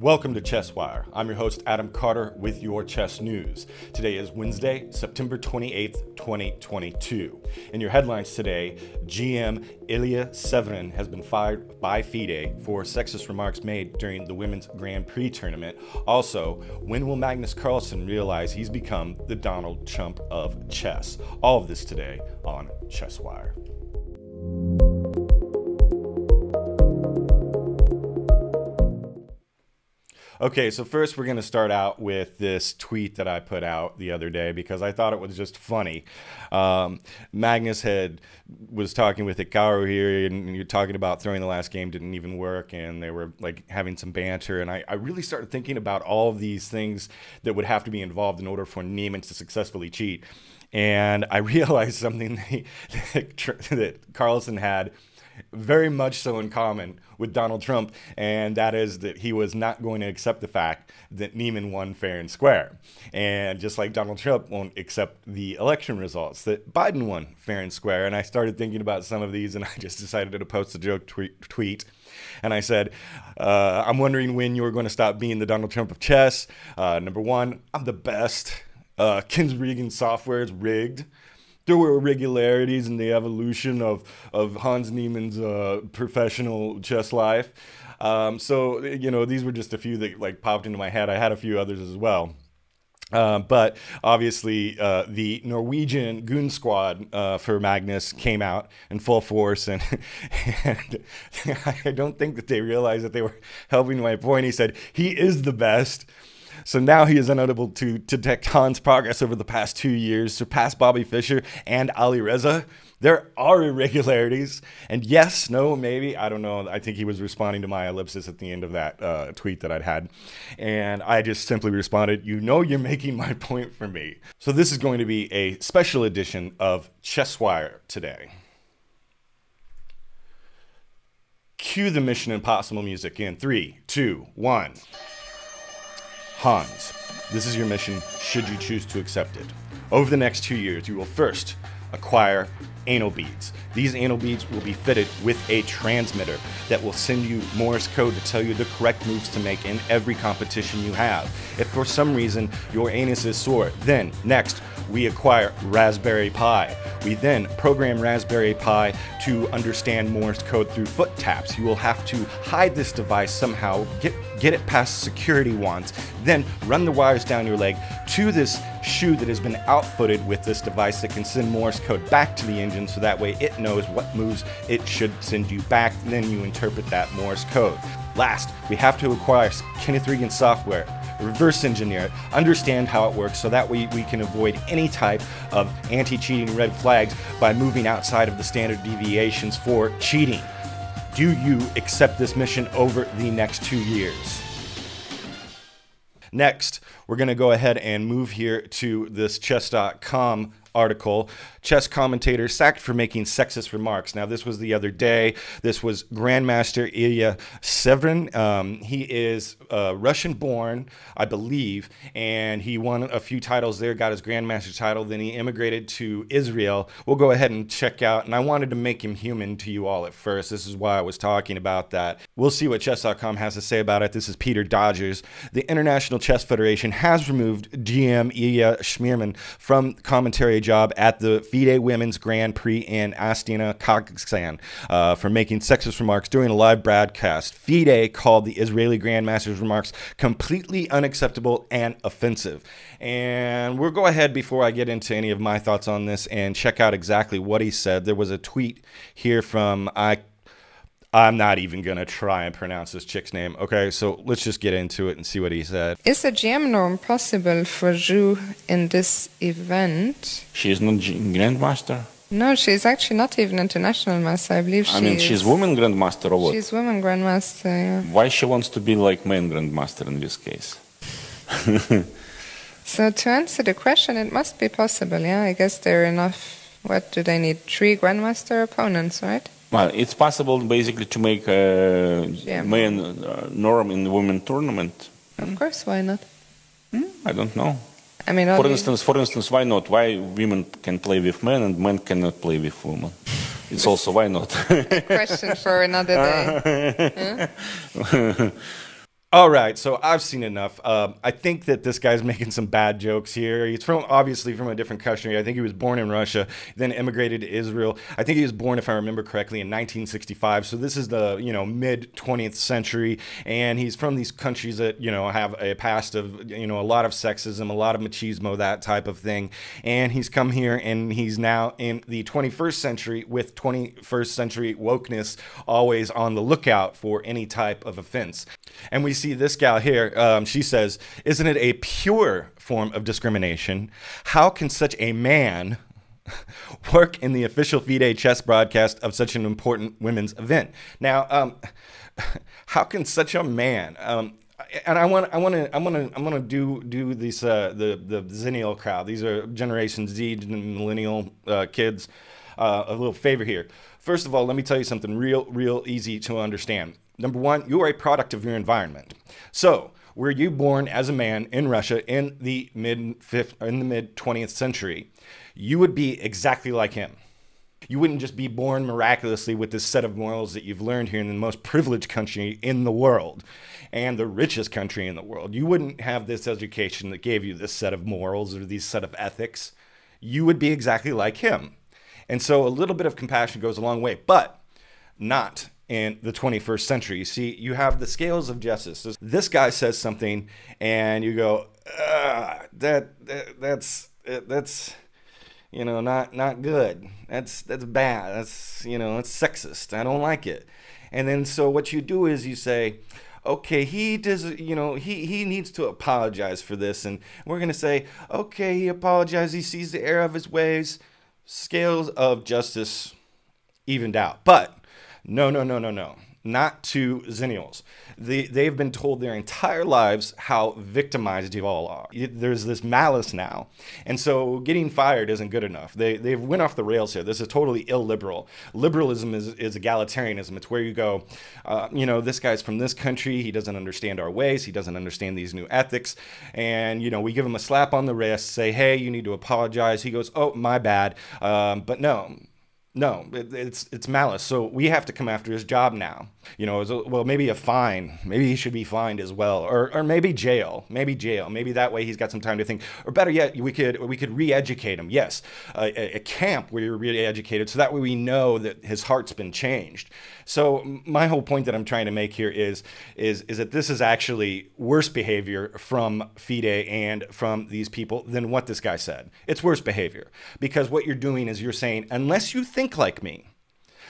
Welcome to ChessWire. I'm your host, Adam Carter, with your chess news. Today is Wednesday, September 28th, 2022. In your headlines today, GM Ilya Smirin has been fired by FIDE for sexist remarks made during the Womens Grand Prix tournament. Also, when will Magnus Carlsen realize he's become the Donald Trump of chess? All of this today on ChessWire. Okay, so first we're going to start out with this tweet that I put out the other day because I thought it was just funny. Magnus was talking with Hikaru here, and you're talking about throwing the last game didn't even work, and they were like having some banter, and I really started thinking about all of these things that would have to be involved in order for Niemann to successfully cheat. And I realized something that Carlsen had very much so in common with Donald Trump, and that is that he was not going to accept the fact that Niemann won fair and square. And just like Donald Trump won't accept the election results, that Biden won fair and square. And I started thinking about some of these, and I just decided to post a joke tweet. And I said, I'm wondering when you're going to stop being the Donald Trump of chess. Number 1, I'm the best. Ken Regan software is rigged. There were irregularities in the evolution of Hans Niemann's professional chess life. So, you know, these were just a few that like popped into my head. I had a few others as well. But obviously, the Norwegian goon squad for Magnus came out in full force, and I don't think that they realized that they were helping my point. He said, he is the best. So now he is unable to detect Hans' progress over the past 2 years, surpass Bobby Fischer and Ali Reza. There are irregularities. And yes, no, maybe, I don't know. I think he was responding to my ellipsis at the end of that tweet that I'd had. And I just simply responded, you know you're making my point for me. So this is going to be a special edition of ChessWire today. Cue the Mission Impossible music in 3, 2, 1. Hans, this is your mission, should you choose to accept it. Over the next 2 years, you will first acquire anal beads. These anal beads will be fitted with a transmitter that will send you Morse code to tell you the correct moves to make in every competition you have. If for some reason your anus is sore, then next, we acquire Raspberry Pi. We then program Raspberry Pi to understand Morse code through foot taps. You will have to hide this device somehow, get it past security wands, then run the wires down your leg to this shoe that has been outfitted with this device that can send Morse code back to the engine so that way it knows what moves it should send you back, and then you interpret that Morse code. Last, we have to acquire Kenneth Regan software, reverse engineer it, understand how it works so that way we can avoid any type of anti-cheating red flags by moving outside of the standard deviations for cheating. Do you accept this mission over the next 2 years? Next, we're going to go ahead and move here to this chess.com article. Chess commentator sacked for making sexist remarks. Now, this was the other day. This was Grandmaster Ilya Smirin. He is Russian-born, I believe, and he won a few titles there, got his Grandmaster title, then he immigrated to Israel. We'll go ahead and check out, and I wanted to make him human to you all at first. This is why I was talking about that. We'll see what Chess.com has to say about it. This is Peter Dodgers. The International Chess Federation has removed GM Ilya Smirin from commentary job at the FIDE Women's Grand Prix in Astana, Kazakhstan, for making sexist remarks during a live broadcast. FIDE called the Israeli Grandmaster's remarks completely unacceptable and offensive. And we'll go ahead, before I get into any of my thoughts on this, and check out exactly what he said. There was a tweet here from I'm not even going to try and pronounce this chick's name. Okay, so let's just get into it and see what he said. Is a GM norm possible for Zhu in this event? She is not Grandmaster? No, she's actually not even International Master, I believe she is. I mean, she's Women Grandmaster or what? She's Women Grandmaster, yeah. Why she wants to be like Man Grandmaster in this case? So to answer the question, it must be possible, yeah? I guess there are enough... What do they need? 3 Grandmaster opponents, right? Well, it's possible basically to make a man norm in the women tournament. Of course, why not? I don't know. I mean, for instance, why not? Why women can play with men and men cannot play with women? It's also why not? Question for another day. All right, so I've seen enough. I think that this guy's making some bad jokes here. He's from, obviously from a different country. I think he was born in Russia, then immigrated to Israel. I think he was born, if I remember correctly, in 1965. So this is the, you know, mid 20th century, and he's from these countries that, you know, have a past of, you know, a lot of sexism, a lot of machismo, that type of thing. And he's come here, and he's now in the 21st century with 21st century wokeness, always on the lookout for any type of offense. And we see this gal here, she says, isn't it a pure form of discrimination? How can such a man work in the official FIDE chess broadcast of such an important women's event? Now, how can such a man... and I want to do this the Zennial crowd. These are Generation Z and Millennial kids. A little favor here. First of all, let me tell you something real easy to understand. Number one, you are a product of your environment. So, were you born as a man in Russia in the mid 20th century, you would be exactly like him. You wouldn't just be born miraculously with this set of morals that you've learned here in the most privileged country in the world and the richest country in the world. You wouldn't have this education that gave you this set of morals or these set of ethics. You would be exactly like him. And so a little bit of compassion goes a long way, but not in the 21st century. You see, you have the scales of justice. This guy says something and you go, that's, you know, not good. That's bad. That's, you know, that's sexist. I don't like it. And then so what you do is you say, okay, he does, you know, he needs to apologize for this. And we're going to say, okay, he apologized. He sees the error of his ways. Scales of justice evened out. But no. Not to Zennials. They've been told their entire lives how victimized you all are. There's this malice now. And so getting fired isn't good enough. They've went off the rails here. This is totally illiberal. Liberalism is egalitarianism. It's where you go, you know, this guy's from this country. He doesn't understand our ways. He doesn't understand these new ethics. And, you know, we give him a slap on the wrist, say, hey, you need to apologize. He goes, oh, my bad. But no. No, it's malice. So we have to come after his job now. You know, well, maybe a fine. Maybe he should be fined as well, or maybe jail. Maybe that way he's got some time to think. Or better yet, we could re-educate him. Yes, a camp where you're re-educated, so that way we know that his heart's been changed. So my whole point that I'm trying to make here is that this is actually worse behavior from FIDE and from these people than what this guy said. It's worse behavior because what you're doing is you're saying, unless you think like me,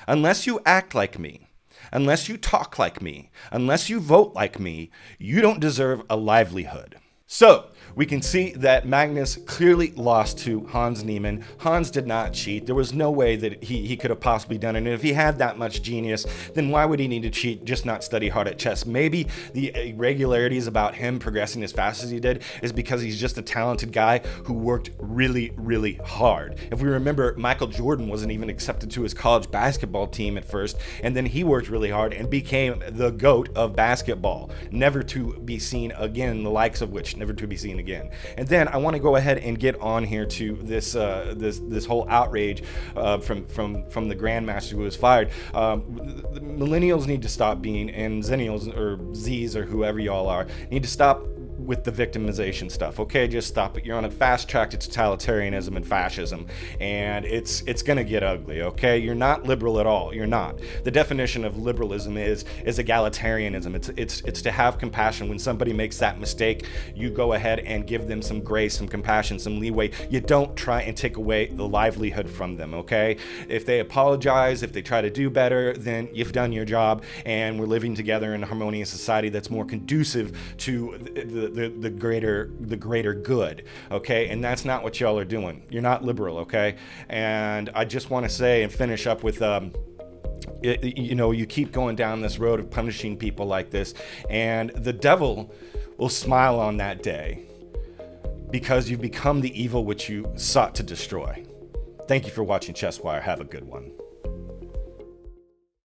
unless you act like me, unless you talk like me, unless you vote like me, you don't deserve a livelihood. So we can see that Magnus clearly lost to Hans Niemann. Hans did not cheat. There was no way that he could have possibly done it. And if he had that much genius, then why would he need to cheat, just not study hard at chess? Maybe the irregularities about him progressing as fast as he did is because he's just a talented guy who worked really hard. If we remember, Michael Jordan wasn't even accepted to his college basketball team at first, and then he worked really hard and became the GOAT of basketball, never to be seen again, the likes of which never to be seen again. And then I want to go ahead and get on here to this this whole outrage from the grandmaster who was fired. The millennials need to stop being, and Zennials or Z's or whoever y'all are, need to stop with the victimization stuff. Okay, just stop it. You're on a fast track to totalitarianism and fascism, and it's gonna get ugly. Okay, you're not liberal at all. You're not. The definition of liberalism is egalitarianism. It's to have compassion. When somebody makes that mistake, you go ahead and give them some grace, some compassion, some leeway. You don't try and take away the livelihood from them. Okay, if they apologize, if they try to do better, then you've done your job, and we're living together in a harmonious society that's more conducive to the greater good, okay? And that's not what y'all are doing. You're not liberal, okay? And I just want to say and finish up with you know, you keep going down this road of punishing people like this, and the devil will smile on that day because you've become the evil which you sought to destroy. Thank you for watching ChessWire. Have a good one.